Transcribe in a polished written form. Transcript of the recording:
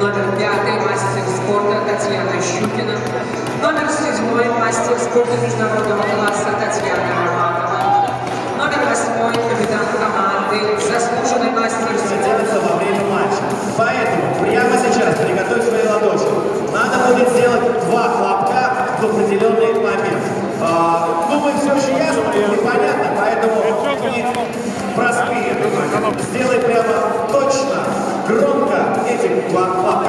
Номер 5 мастер спорта Татьяна Щукина. Номер 7 мастер спорта международного класса Татьяна Романова. Номер 8 капитан команды, заслуженный мастер спорта. Во время матча. Поэтому прямо сейчас приготовь свои ладоши. Надо будет сделать два хлопка в определенный момент. Думаю, все же ясно и понятно, поэтому простые. Сделай прямо точно, громко эти хлопки.